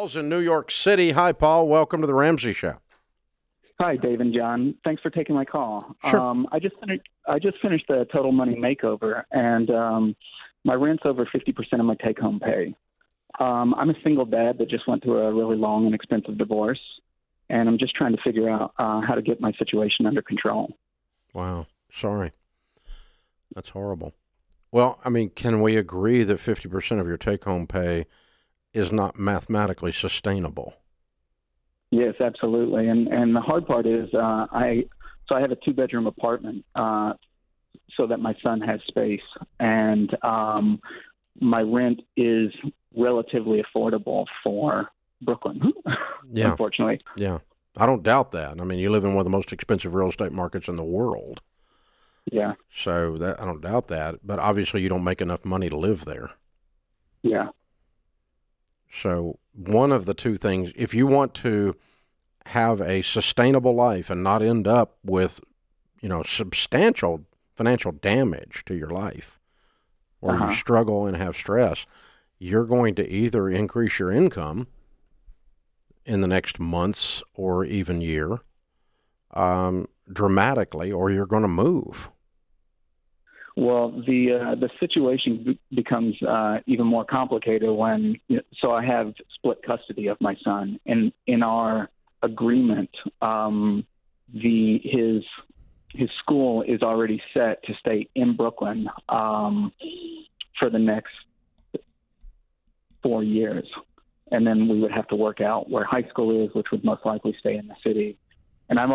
Paul's in New York City. Hi, Paul. Welcome to The Ramsey Show. Hi, Dave and John. Thanks for taking my call. Sure. I just finished the Total Money Makeover, and my rent's over 50% of my take-home pay. I'm a single dad that just went through a really long and expensive divorce, and I'm just trying to figure out how to get my situation under control. Wow. Sorry. That's horrible. Well, I mean, can we agree that 50% of your take-home pay is not mathematically sustainable? Yes, absolutely. And the hard part is I have a two-bedroom apartment so that my son has space. And my rent is relatively affordable for Brooklyn, yeah. Unfortunately. Yeah, I don't doubt that. I mean, you live in one of the most expensive real estate markets in the world. Yeah. So that I don't doubt that. But obviously you don't make enough money to live there. Yeah. So one of the two things, if you want to have a sustainable life and not end up with, you know, substantial financial damage to your life, or you struggle and have stress, you're going to either increase your income in the next months or even year dramatically, or you're going to move. Well, the situation becomes even more complicated when, so I have split custody of my son, and in our agreement, his school is already set to stay in Brooklyn for the next 4 years, and then we would have to work out where high school is, which would most likely stay in the city. And I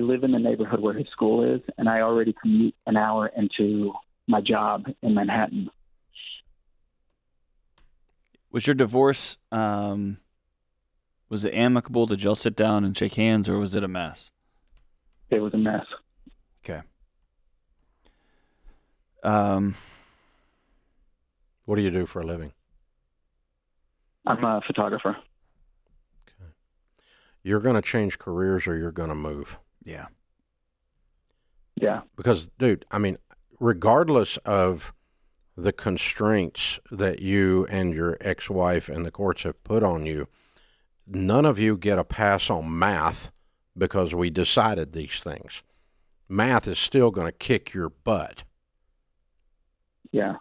live in the neighborhood where his school is, and I already commute an hour into my job in Manhattan. Was your divorce, was it amicable? Did y'all sit down and shake hands, or was it a mess? It was a mess. Okay. What do you do for a living? I'm a photographer. You're going to change careers or you're going to move. Yeah. Yeah. Because, dude, I mean, regardless of the constraints that you and your ex-wife and the courts have put on you, none of you get a pass on math because we decided these things. Math is still going to kick your butt. Yeah.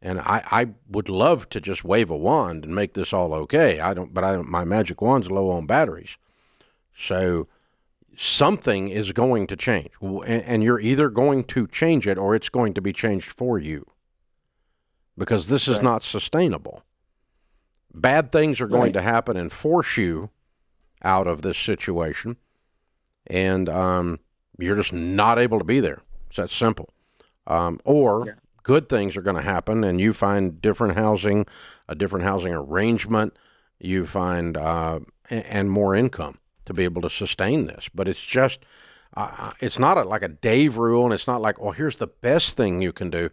And I would love to just wave a wand and make this all okay. My magic wand's low on batteries. So something is going to change, and you're either going to change it or it's going to be changed for you, because this is not sustainable. Bad things are going to happen and force you out of this situation, and you're just not able to be there. It's that simple. Or good things are going to happen, and you find different housing, a different housing arrangement, you find and more income to be able to sustain this. But it's just, it's not like a Dave rule, and it's not like, well, here's the best thing you can do.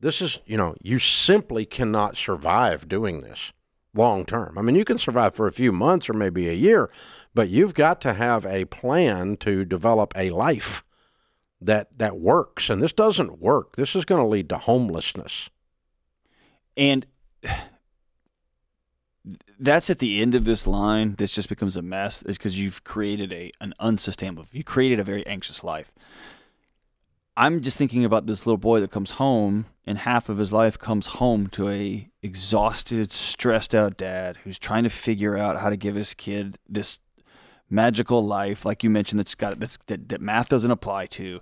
This is, you simply cannot survive doing this long term. I mean, you can survive for a few months or maybe a year, but you've got to have a plan to develop a life that works. And this doesn't work. This is going to lead to homelessness. And that's at the end of this line. This just becomes a mess. It's because you've created an unsustainable. You created a very anxious life. I'm just thinking about this little boy that comes home, and half of his life comes home to a exhausted, stressed out dad who's trying to figure out how to give his kid this magical life, like you mentioned, that math doesn't apply to.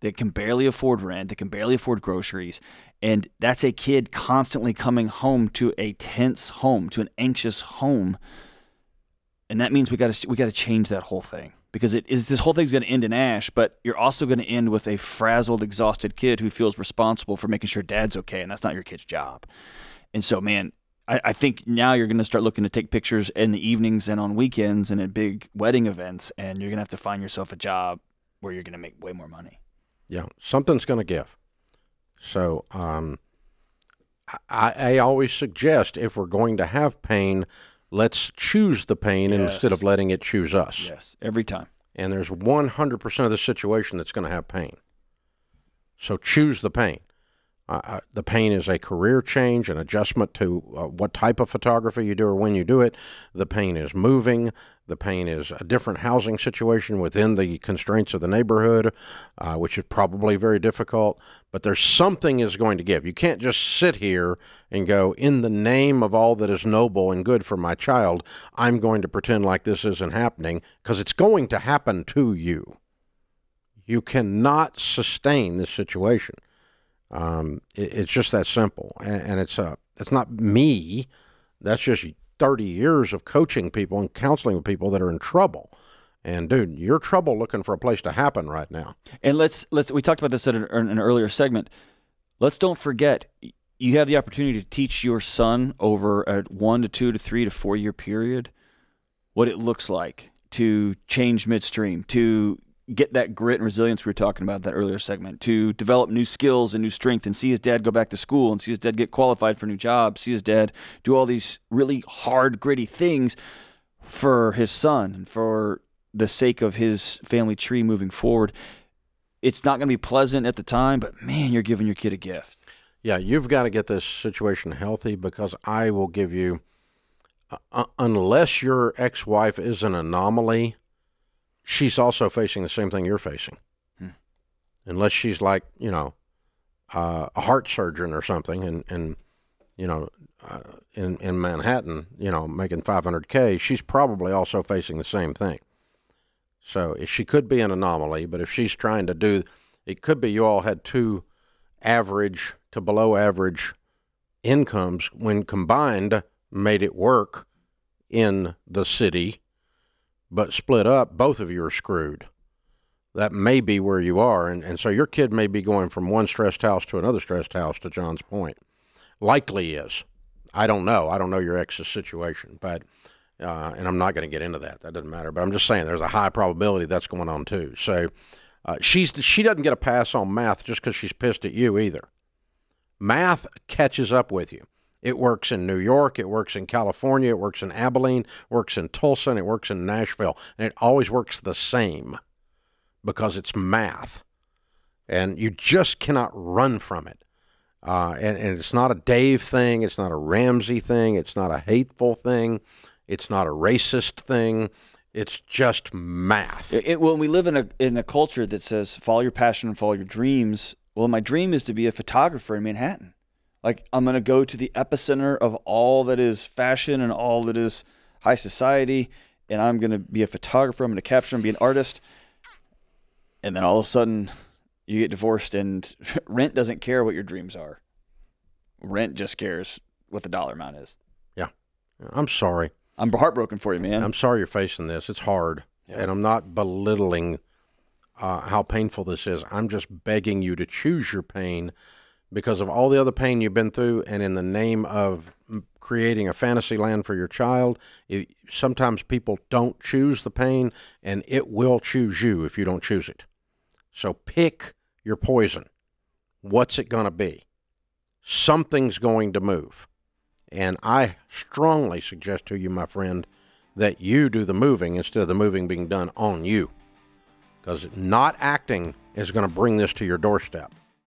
They can barely afford rent. They can barely afford groceries. And that's a kid constantly coming home to a tense home, to an anxious home. And that means we got to change that whole thing, because this whole thing's going to end in ash, but you're also going to end with a frazzled, exhausted kid who feels responsible for making sure dad's okay, and that's not your kid's job. And so, man, I think now you're going to start looking to take pictures in the evenings and on weekends and at big wedding events, and you're going to have to find yourself a job where you're going to make way more money. Yeah, something's going to give. So I always suggest, if we're going to have pain, let's choose the pain instead of letting it choose us. Yes, every time. And there's 100% of the situation that's going to have pain. So choose the pain. The pain is a career change, an adjustment to what type of photography you do or when you do it. The pain is moving. The pain is a different housing situation within the constraints of the neighborhood, which is probably very difficult. But there's something is going to give. You can't just sit here and go, in the name of all that is noble and good for my child, I'm going to pretend like this isn't happening, because it's going to happen to you. You cannot sustain this situation. It's just that simple. And it's not me. That's just 30 years of coaching people and counseling people that are in trouble. And dude, you're trouble looking for a place to happen right now. And we talked about this at an earlier segment. Let's don't forget, you have the opportunity to teach your son over a 1 to 2 to 3 to 4 year period what it looks like to change midstream, to get that grit and resilience we were talking about in that earlier segment, to develop new skills and new strength, and see his dad go back to school, and see his dad get qualified for a new job, see his dad do all these really hard, gritty things for his son and for the sake of his family tree moving forward. It's not going to be pleasant at the time, but man, you're giving your kid a gift. Yeah, you've got to get this situation healthy, because I will give you, unless your ex-wife is an anomaly, she's also facing the same thing you're facing. Hmm. Unless she's like, you know, a heart surgeon or something, and you know, in Manhattan, you know, making $500K, she's probably also facing the same thing. So she could be an anomaly, but if she's trying to do, it could be you all had two average to below average incomes when combined made it work in the city, but split up, both of you are screwed. That may be where you are. And so your kid may be going from one stressed house to another stressed house, to John's point. Likely is. I don't know. I don't know your ex's situation, but, and I'm not going to get into that. That doesn't matter. But I'm just saying there's a high probability that's going on too. So she doesn't get a pass on math just because she's pissed at you either. Math catches up with you. It works in New York, it works in California, it works in Abilene, it works in Tulsa, and it works in Nashville. And it always works the same because it's math. And you just cannot run from it. And it's not a Dave thing, it's not a Ramsey thing, it's not a hateful thing, it's not a racist thing, it's just math. When we live in a culture that says, follow your passion and follow your dreams, well, my dream is to be a photographer in Manhattan. Like, I'm going to go to the epicenter of all that is fashion and all that is high society, and I'm going to be a photographer, I'm going to capture and be an artist. And then all of a sudden, you get divorced, and rent doesn't care what your dreams are. Rent just cares what the dollar amount is. Yeah. I'm sorry. I'm heartbroken for you, man. I'm sorry you're facing this. It's hard. Yeah. And I'm not belittling how painful this is. I'm just begging you to choose your pain, because of all the other pain you've been through, and in the name of creating a fantasy land for your child, sometimes people don't choose the pain, and it will choose you if you don't choose it. So pick your poison. What's it going to be? Something's going to move. And I strongly suggest to you, my friend, that you do the moving instead of the moving being done on you, because not acting is going to bring this to your doorstep.